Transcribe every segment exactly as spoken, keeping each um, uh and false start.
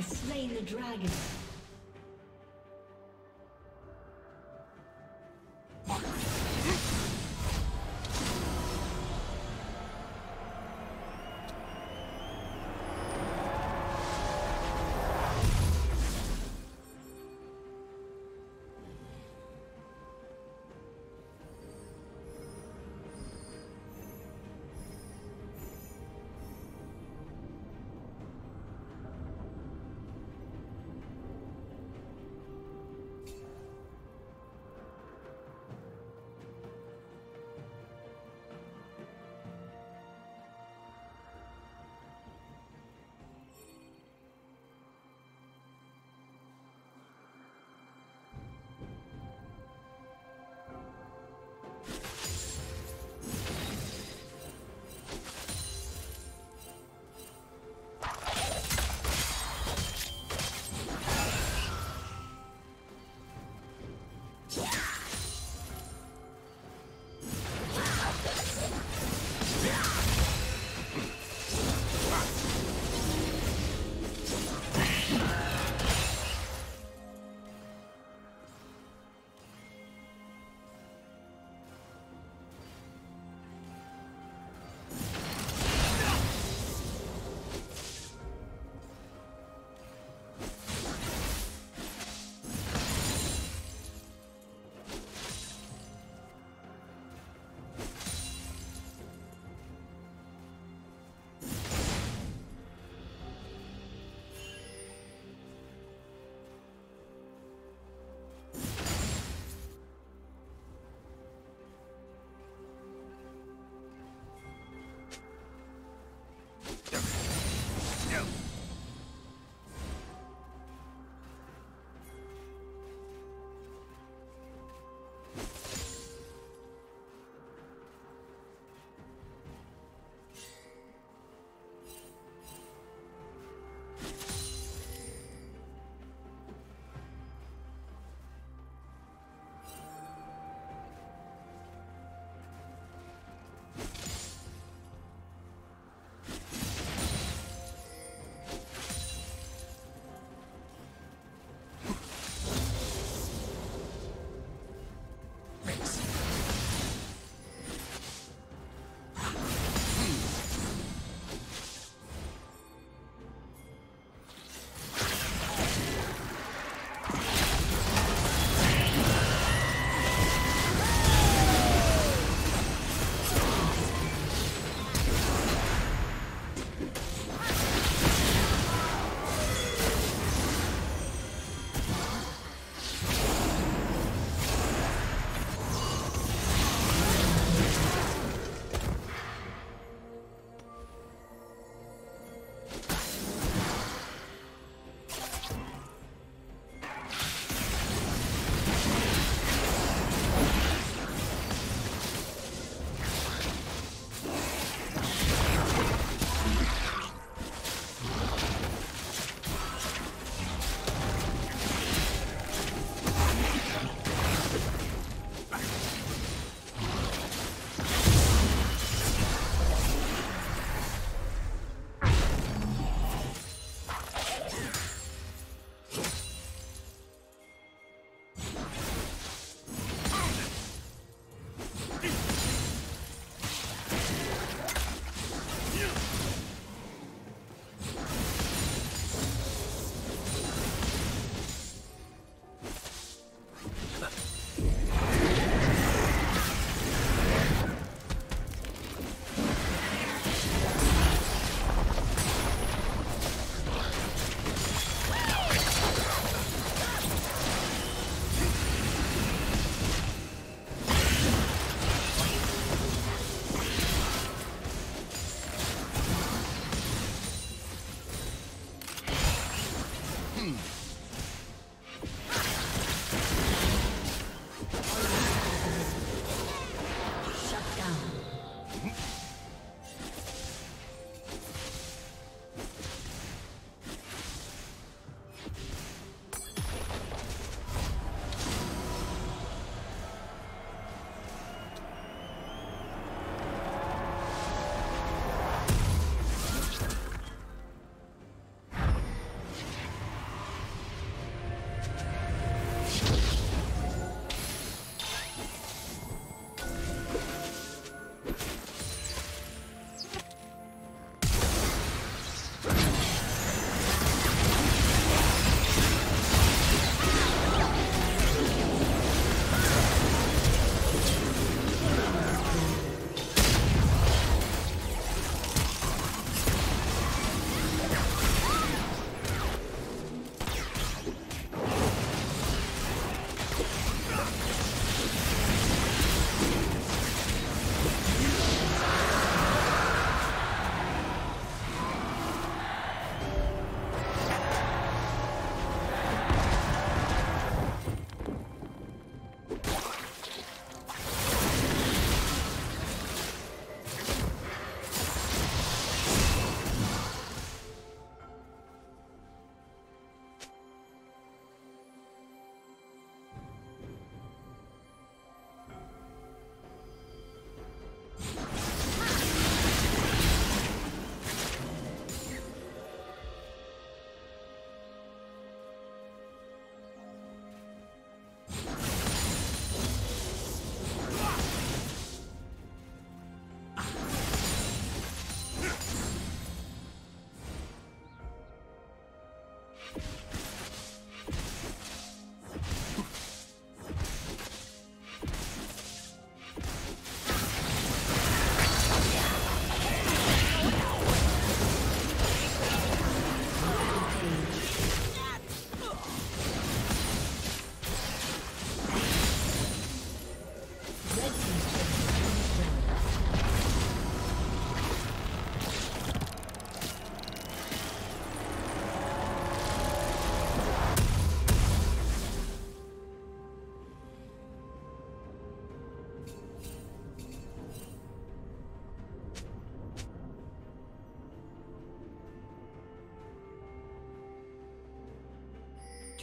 Slain the dragon.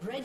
Red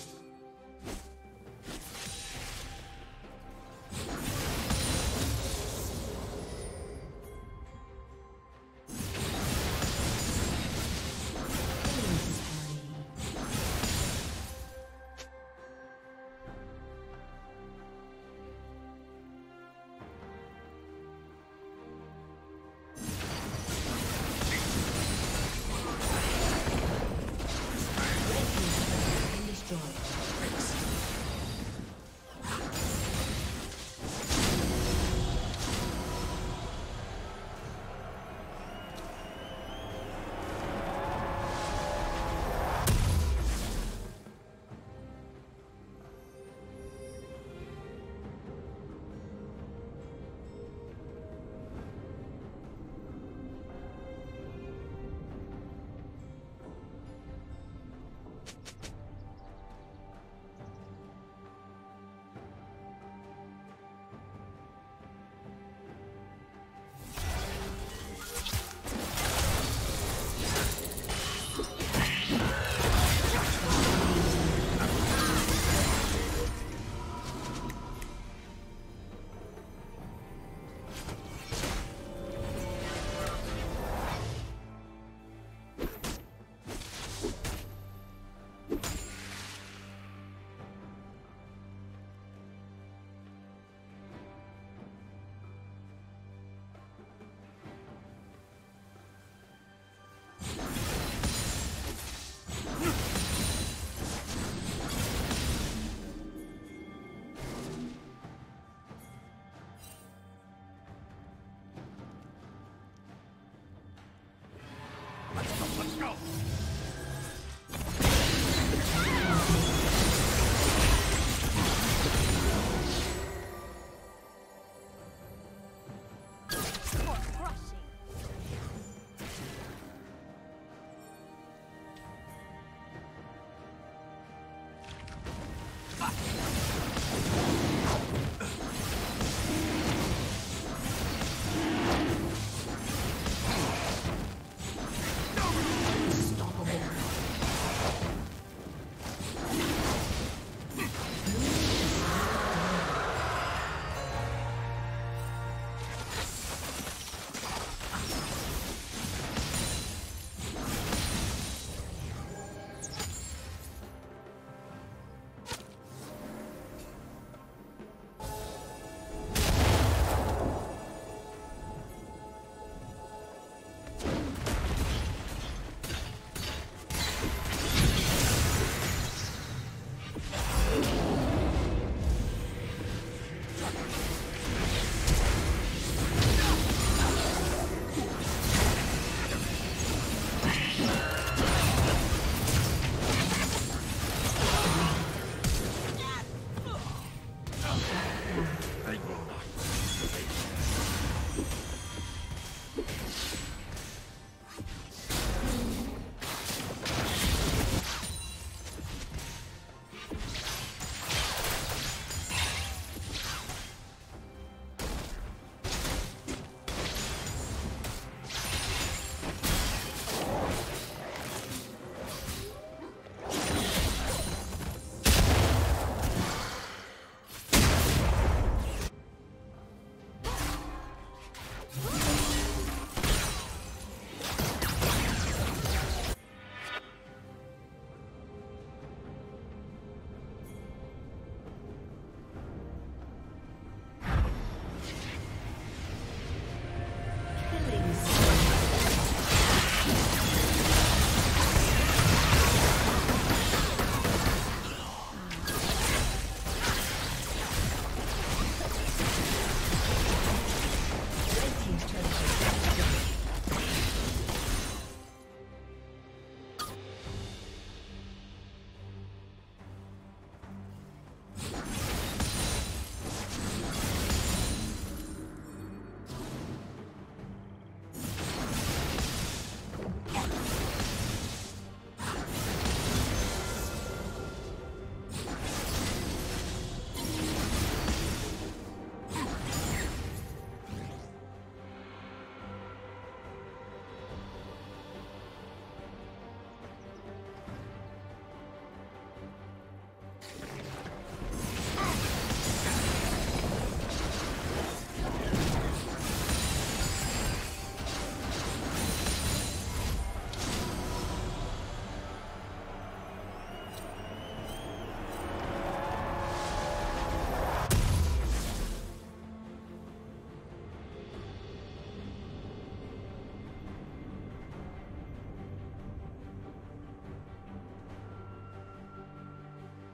Stop.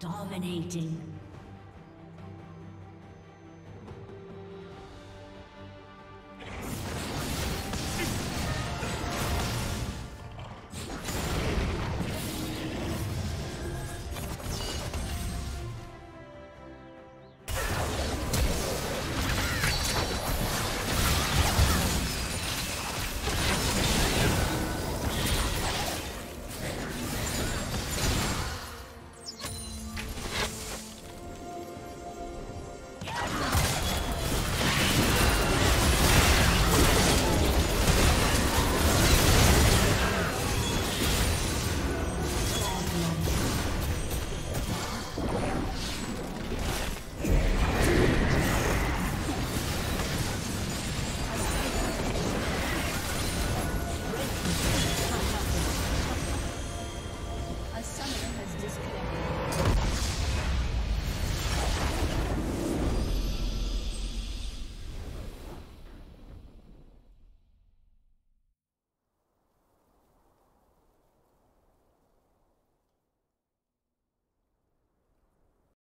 Dominating.